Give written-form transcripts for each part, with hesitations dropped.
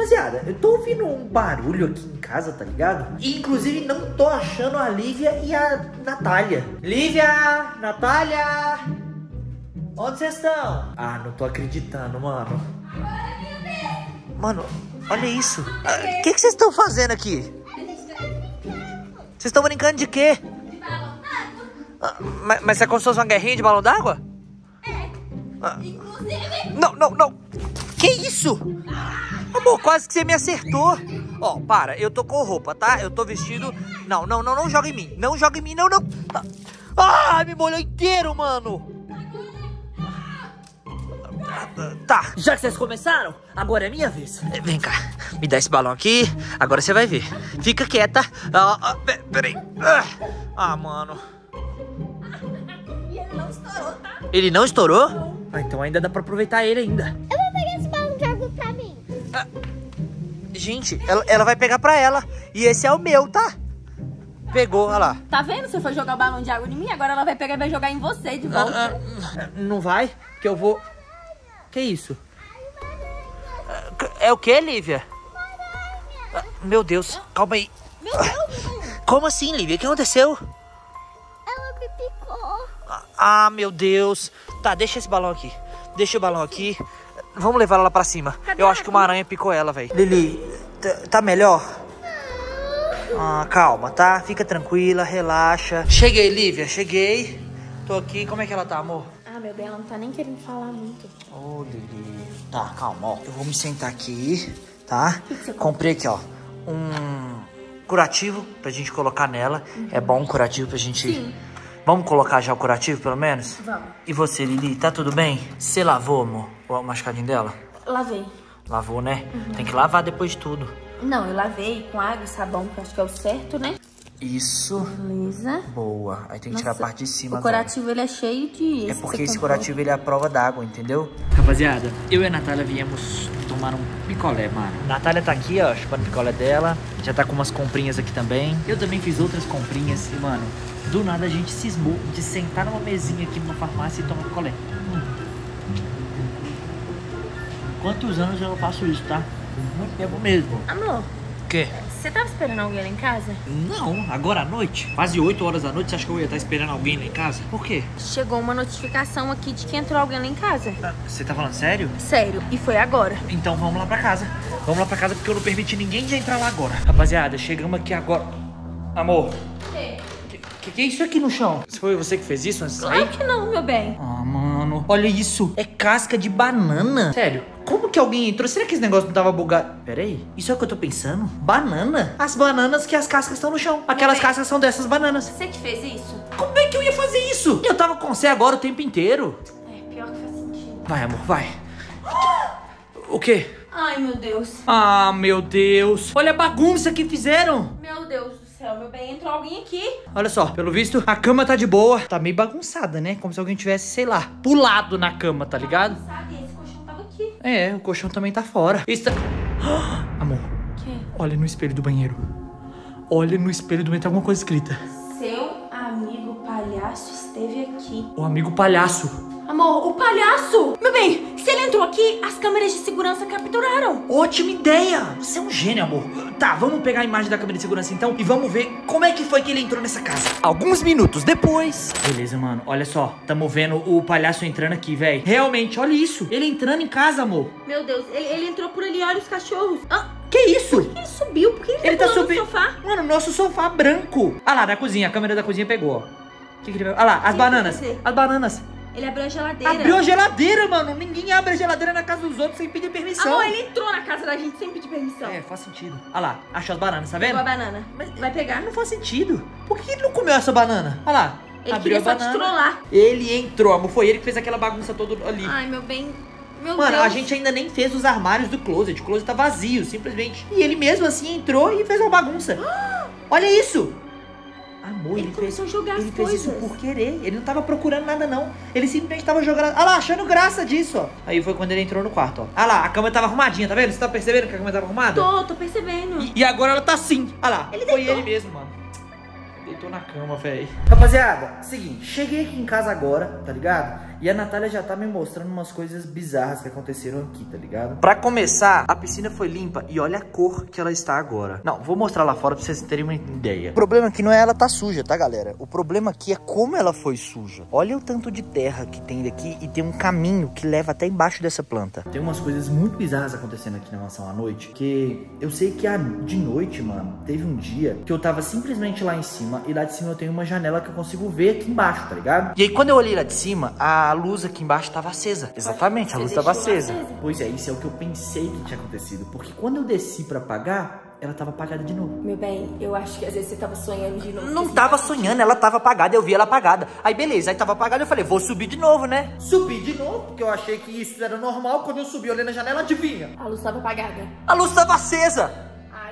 Rapaziada, eu tô ouvindo um barulho aqui em casa, tá ligado? E, inclusive, não tô achando a Lívia e a Natália. Lívia! Natália! Onde vocês estão? Ah, não tô acreditando, mano. Mano, olha isso. O que vocês estão fazendo aqui? Vocês estão brincando de quê? De balão d'água. Mas é como se fosse uma guerrinha de balão d'água? É. Inclusive... Não, não, não. Que isso? Amor, quase que você me acertou. Ó, para, eu tô com roupa, tá? Eu tô vestido... Não, não, não, não joga em mim. Não joga em mim, não, não. Ah, me molhou inteiro, mano. Tá. Já que vocês começaram, agora é minha vez. Vem cá, me dá esse balão aqui. Agora você vai ver. Fica quieta. Peraí. Ah, mano. E ele não estourou, tá? Ele não estourou? Não. Ah, então ainda dá pra aproveitar ele ainda. Eu vou pegar esse balão e jogo pra mim. Ah, gente, ela vai pegar pra ela. E esse é o meu, tá? Pegou, olha lá. Tá vendo? Você foi jogar o balão de água em mim, agora ela vai pegar e vai jogar em você de volta. Não vai, que eu vou... Que isso? É o que, Lívia? Ah, meu Deus, calma aí. Meu Deus! Como assim, Lívia? O que aconteceu? Ela me picou. Ah, meu Deus. Tá, deixa esse balão aqui. Deixa o balão aqui. Vamos levar ela lá pra cima. Cadê? Eu acho que uma aranha picou ela, velho. Lili, tá melhor? Ah, calma, tá? Fica tranquila, relaxa. Cheguei, Lívia, cheguei. Tô aqui. Como é que ela tá, amor? Ah, meu bem, ela não tá nem querendo falar muito. Ô, Lili. Tá, calma, ó. Eu vou me sentar aqui, tá? Que comprei aqui, ó, um curativo pra gente colocar nela. Uhum. É bom um curativo pra gente... Sim. Vamos colocar já o curativo, pelo menos? Vamos. E você, Lili, tá tudo bem? Você lavou, amor, o machucadinho dela? Lavei. Lavou, né? Uhum. Tem que lavar depois de tudo. Não, eu lavei com água e sabão, que acho que é o certo, né? Isso. Beleza. Boa. Aí tem que tirar a parte de cima. O curativo, ele é cheio de... É porque esse curativo, ele é a prova d'água, entendeu? Rapaziada, eu e a Natália viemos tomar um picolé, mano. Natália tá aqui, ó, chupando o picolé dela. Já tá com umas comprinhas aqui também. Eu também fiz outras comprinhas. E, mano, do nada a gente cismou de sentar numa mesinha aqui numa farmácia e tomar picolé. Quantos anos eu não faço isso, tá? Muito tempo mesmo. Amor. O quê? Você tava esperando alguém lá em casa? Não, agora à noite. Quase 8 horas da noite, você acha que eu ia estar esperando alguém lá em casa? Por quê? Chegou uma notificação aqui de que entrou alguém lá em casa. Você tá falando sério? Sério, e foi agora. Então vamos lá pra casa. Vamos lá pra casa porque eu não permiti ninguém de entrar lá agora. Rapaziada, chegamos aqui agora. Amor. Que é isso aqui no chão? Foi você que fez isso antes de sair? Claro que não, meu bem. Ah, mano, olha isso. É casca de banana. Sério? Como que alguém entrou? Será que esse negócio não tava bugado? Pera aí, isso é o que eu tô pensando? Banana? As bananas que as cascas estão no chão. Aquelas cascas são dessas bananas. Você que fez isso? Como é que eu ia fazer isso? Eu tava com você agora o tempo inteiro. É, pior que faz sentido. Vai, amor, vai. O quê? Ai, meu Deus. Ah, meu Deus. Olha a bagunça que fizeram. Meu Deus do céu, meu bem, entrou alguém aqui. Olha só, pelo visto, a cama tá de boa. Tá meio bagunçada, né? Como se alguém tivesse, sei lá, pulado na cama, tá ligado? É, o colchão também tá fora. Está... Oh, amor, que? Olha no espelho do banheiro. Olha no espelho do banheiro, tem alguma coisa escrita. Seu amigo palhaço esteve aqui. O amigo palhaço. Amor, o palhaço! Meu bem, se ele entrou aqui, as câmeras de segurança capturaram. Ótima ideia! Você é um gênio, amor. Tá, vamos pegar a imagem da câmera de segurança então e vamos ver como é que foi que ele entrou nessa casa. Alguns minutos depois... Beleza, mano. Olha só. Tamo vendo o palhaço entrando aqui, velho. Realmente, olha isso. Ele entrando em casa, amor. Meu Deus, ele entrou por ali. Olha os cachorros. Ah! Que isso? Por que ele subiu? Por que ele tá subindo no sofá? Mano, nosso sofá branco. Ah lá, da cozinha. A câmera da cozinha pegou, ó. Que ele... Ah lá, as bananas. As bananas. Ele abriu a geladeira. Abriu a geladeira, mano. Ninguém abre a geladeira na casa dos outros sem pedir permissão. Amor, ele entrou na casa da gente sem pedir permissão. É, faz sentido. Olha lá, achou as bananas, tá vendo? Pegou a banana. Mas vai pegar. Não faz sentido. Por que ele não comeu essa banana? Olha lá, ele abriu a banana. Ele queria só te trollar. Ele entrou, amor. Foi ele que fez aquela bagunça toda ali. Ai, meu bem... Meu Deus. Mano, a gente ainda nem fez os armários do closet. O closet tá vazio, simplesmente. E ele mesmo assim entrou e fez uma bagunça. Olha isso. Amor, ele começou a jogar as coisas. Ele fez isso por querer. Ele não tava procurando nada, não. Ele simplesmente tava jogando... Ah lá, achando graça disso, ó. Aí foi quando ele entrou no quarto, ó. Ah lá, a cama tava arrumadinha, tá vendo? Você tá percebendo que a cama tava arrumada? Tô percebendo. E agora ela tá assim. Ah lá, foi ele mesmo, mano. Deitou na cama, velho. Rapaziada, seguinte. Cheguei aqui em casa agora, tá ligado? E a Natália já tá me mostrando umas coisas bizarras que aconteceram aqui, tá ligado? Pra começar, a piscina foi limpa e olha a cor que ela está agora. Não, vou mostrar lá fora pra vocês terem uma ideia. O problema aqui não é ela tá suja, tá, galera? O problema aqui é como ela foi suja. Olha o tanto de terra que tem daqui e tem um caminho que leva até embaixo dessa planta. Tem umas coisas muito bizarras acontecendo aqui na mansão à noite, que eu sei que de noite, mano, teve um dia que eu tava simplesmente lá em cima e lá de cima eu tenho uma janela que eu consigo ver aqui embaixo, tá ligado? E aí quando eu olhei lá de cima, a luz aqui embaixo tava acesa. Exatamente, a luz tava acesa. Pois é, isso é o que eu pensei que tinha acontecido, porque quando eu desci pra apagar, ela tava apagada de novo. Meu bem, eu acho que às vezes você tava sonhando de novo. Não tava sonhando, ela tava apagada, eu vi ela apagada. Aí beleza, aí tava apagada, eu falei, vou subir de novo, né? Subi de novo, porque eu achei que isso era normal. Quando eu subi, olhei na janela, adivinha? A luz tava apagada. A luz tava acesa.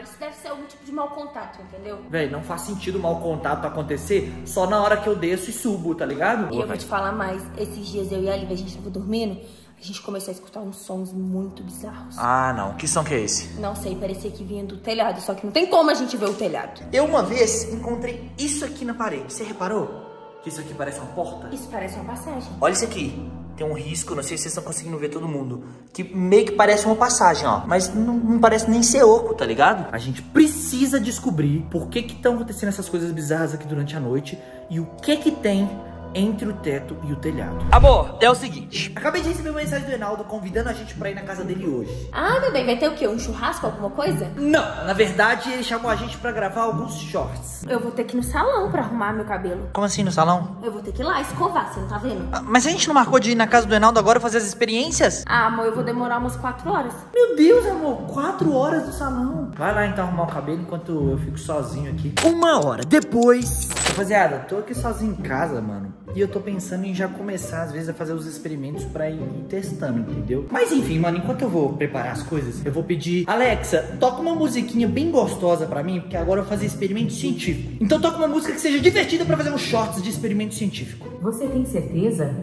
Isso deve ser algum tipo de mau contato, entendeu? Véi, não faz sentido o mau contato acontecer só na hora que eu desço e subo, tá ligado? E eu vou te falar mais, esses dias eu e a Lívia, a gente tava dormindo, a gente começou a escutar uns sons muito bizarros. Ah, não. Que som que é esse? Não sei, parecia que vinha do telhado, só que não tem como a gente ver o telhado. Eu uma vez encontrei isso aqui na parede, você reparou? Que isso aqui parece uma porta? Isso parece uma passagem. Olha isso aqui. Tem um risco, não sei se vocês estão conseguindo ver todo mundo, que meio que parece uma passagem, ó. Mas não parece nem ser oco, tá ligado? A gente precisa descobrir por que estão acontecendo essas coisas bizarras aqui durante a noite e o que que tem entre o teto e o telhado. Amor, é o seguinte. Acabei de receber uma mensagem do Enaldo convidando a gente pra ir na casa dele hoje. Ah, meu bem, vai ter o quê? Um churrasco, alguma coisa? Não, na verdade ele chamou a gente pra gravar alguns shorts. Eu vou ter que ir no salão pra arrumar meu cabelo. Como assim, no salão? Eu vou ter que ir lá escovar, você não tá vendo? Ah, mas a gente não marcou de ir na casa do Enaldo agora fazer as experiências? Ah, amor, eu vou demorar umas 4 horas. Meu Deus, amor, 4 horas do salão. Vai lá então arrumar o cabelo enquanto eu fico sozinho aqui. 1 hora depois. Rapaziada, eu tô aqui sozinho em casa, mano. E eu tô pensando em já começar, às vezes, a fazer os experimentos pra ir testando, entendeu? Mas enfim, mano, enquanto eu vou preparar as coisas, eu vou pedir... Alexa, toca uma musiquinha bem gostosa pra mim, porque agora eu vou fazer experimento científico. Então toca uma música que seja divertida pra fazer uns shorts de experimento científico. Você tem certeza?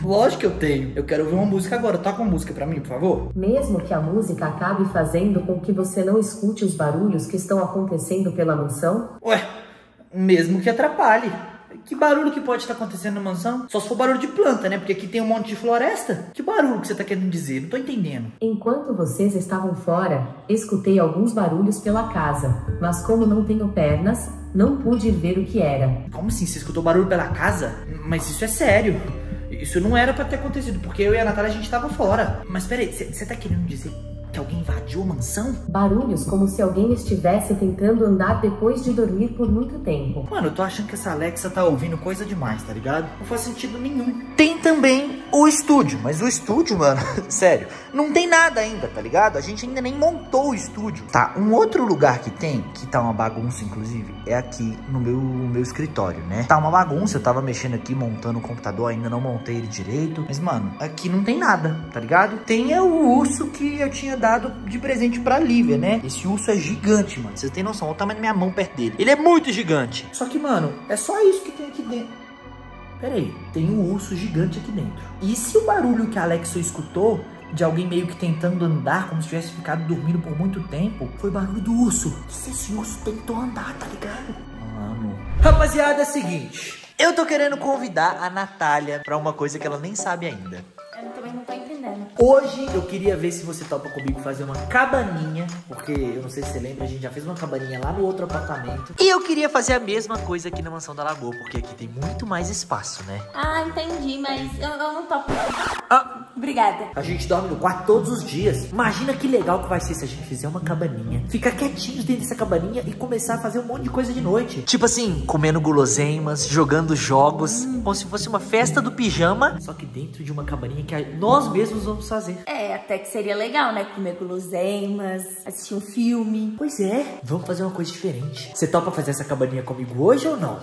Lógico que eu tenho. Eu quero ouvir uma música agora. Toca uma música pra mim, por favor. Mesmo que a música acabe fazendo com que você não escute os barulhos que estão acontecendo pela mansão? Ué, mesmo que atrapalhe. Que barulho que pode estar acontecendo na mansão? Só se for barulho de planta, né? Porque aqui tem um monte de floresta. Que barulho que você tá querendo dizer? Não tô entendendo. Enquanto vocês estavam fora, escutei alguns barulhos pela casa. Mas como não tenho pernas, não pude ver o que era. Como assim? Você escutou barulho pela casa? Mas isso é sério. Isso não era pra ter acontecido, porque eu e a Natália, a gente tava fora. Mas peraí, você tá querendo dizer... que alguém invadiu a mansão? Barulhos como se alguém estivesse tentando andar depois de dormir por muito tempo. Mano, eu tô achando que essa Alexa tá ouvindo coisa demais, tá ligado? Não faz sentido nenhum. Tem também o estúdio, mas o estúdio, mano, sério, não tem nada ainda, tá ligado? A gente ainda nem montou o estúdio. Tá, um outro lugar que tem, que tá uma bagunça, inclusive, é aqui no meu escritório, né? Tá uma bagunça, eu tava mexendo aqui, montando o computador, ainda não montei ele direito. Mas, mano, aqui não tem nada, tá ligado? Tem é o urso que eu tinha dado de presente pra Lívia, né? Esse urso é gigante, mano. Vocês têm noção, olha o tamanho da minha mão perto dele. Ele é muito gigante. Só que, mano, é só isso que tem aqui dentro. Pera aí, tem um urso gigante aqui dentro. E se o barulho que a Alexa escutou, de alguém meio que tentando andar, como se tivesse ficado dormindo por muito tempo, foi barulho do urso? E se esse urso tentou andar, tá ligado? Mano... Rapaziada, é o seguinte. Eu tô querendo convidar a Natália pra uma coisa que ela nem sabe ainda. Ela também não tá entendendo. Hoje eu queria ver se você topa comigo fazer uma cabaninha, porque eu não sei se você lembra, a gente já fez uma cabaninha lá no outro apartamento. E eu queria fazer a mesma coisa aqui na Mansão da Lagoa, porque aqui tem muito mais espaço, né? Ah, entendi, mas eu não topo. Ah, obrigada. A gente dorme no quarto todos os dias. Imagina que legal que vai ser se a gente fizer uma cabaninha, ficar quietinho dentro dessa cabaninha e começar a fazer um monte de coisa de noite. Tipo assim, comendo guloseimas, jogando jogos, como se fosse uma festa do pijama, só que dentro de uma cabaninha que nós mesmos vamos fazer. É, até que seria legal, né? Comer guloseimas, assistir um filme. Pois é, vamos fazer uma coisa diferente. Você topa fazer essa cabaninha comigo hoje ou não?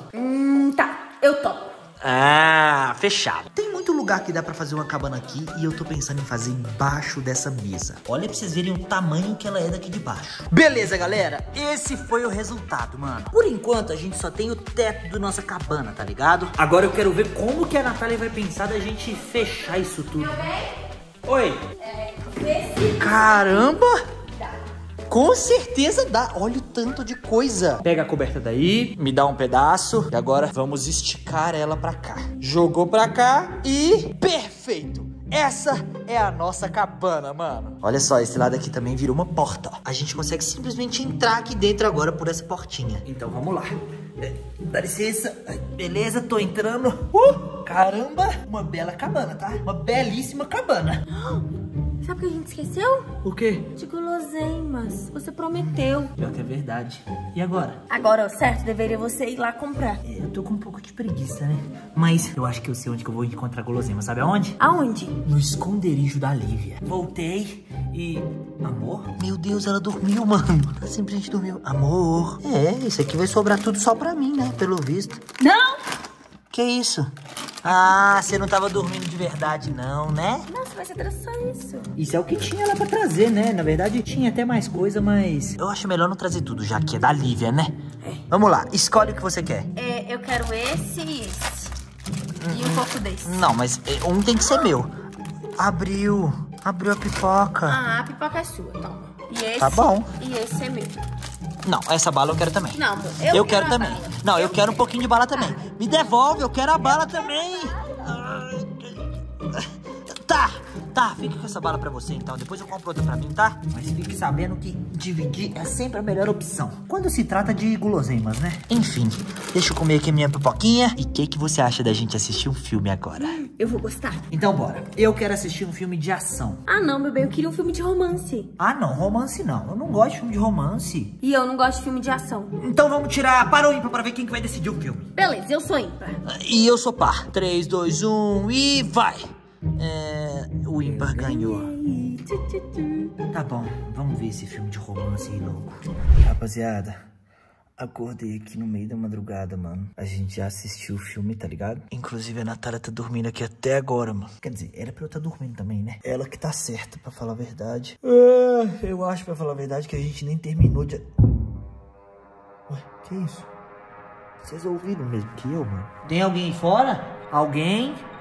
Tá, eu topo. Ah, fechado. Tem muito lugar que dá pra fazer uma cabana aqui e eu tô pensando em fazer embaixo dessa mesa. Olha pra vocês verem o tamanho que ela é daqui de baixo. Beleza, galera. Esse foi o resultado, mano. Por enquanto, a gente só tem o teto da nossa cabana, tá ligado? Agora eu quero ver como que a Natália vai pensar da gente fechar isso tudo. Meu bem? Oi. Caramba! Com certeza dá. Olha o tanto de coisa. Pega a coberta daí, me dá um pedaço. E agora vamos esticar ela pra cá. Jogou pra cá e... perfeito! Essa é a nossa cabana, mano. Olha só, esse lado aqui também virou uma porta, ó. A gente consegue simplesmente entrar aqui dentro agora por essa portinha. Então, vamos lá. Dá licença. Beleza, tô entrando. Caramba, uma bela cabana, tá? Uma belíssima cabana. Sabe o que a gente esqueceu? O quê? De guloseimas. Você prometeu. Pior que é verdade. E agora? Agora, certo, deveria você ir lá comprar. É, eu tô com um pouco de preguiça, né? Mas eu acho que eu sei onde que eu vou encontrar guloseimas. Sabe aonde? Aonde? No esconderijo da Lívia. Voltei e... amor? Meu Deus, ela dormiu, mano. Ela simplesmente dormiu. Amor. É, isso aqui vai sobrar tudo só pra mim, né? Pelo visto. Não! Que isso? Ah, você não tava dormindo de verdade não, né? Nossa, mas você trouxe só isso. Isso é o que tinha lá pra trazer, né? Na verdade tinha até mais coisa, mas... eu acho melhor não trazer tudo, já que é da Lívia, né? É. Vamos lá, escolhe o que você quer. É, eu quero esse e esse. E um pouco desse. Não, mas um tem que ser meu. Abriu. Abriu a pipoca. Ah, a pipoca é sua, toma. E esse... tá bom. E esse é meu. Não, essa bala eu quero também. Não, eu quero também. Bala. Não, eu quero um pouquinho de bala também. Me devolve, eu quero a bala também. Tá, fica com essa bala pra você então. Depois eu compro outra pra mim, tá? Mas fique sabendo que dividir é sempre a melhor opção. Quando se trata de guloseimas, né? Enfim, deixa eu comer aqui minha pipoquinha. E o que você acha da gente assistir um filme agora? Eu vou gostar. Então bora. Eu quero assistir um filme de ação. Ah não, meu bem, eu queria um filme de romance. Ah não, romance não. Eu não gosto de filme de romance. E eu não gosto de filme de ação. Então vamos tirar par ou ímpar pra ver quem que vai decidir o filme. Beleza, eu sou ímpar. E eu sou par. 3, 2, 1 e vai! O ímpar ganhou. Tá bom, vamos ver esse filme de romance aí, louco. Rapaziada, acordei aqui no meio da madrugada, mano. A gente já assistiu o filme, tá ligado? Inclusive a Natália tá dormindo aqui até agora, mano. Quer dizer, era pra eu estar dormindo também, né? Ela que tá certa, pra falar a verdade. Eu acho, pra falar a verdade, que a gente nem terminou de... ué, que isso? Vocês ouviram mesmo que eu, mano? Tem alguém fora? Alguém?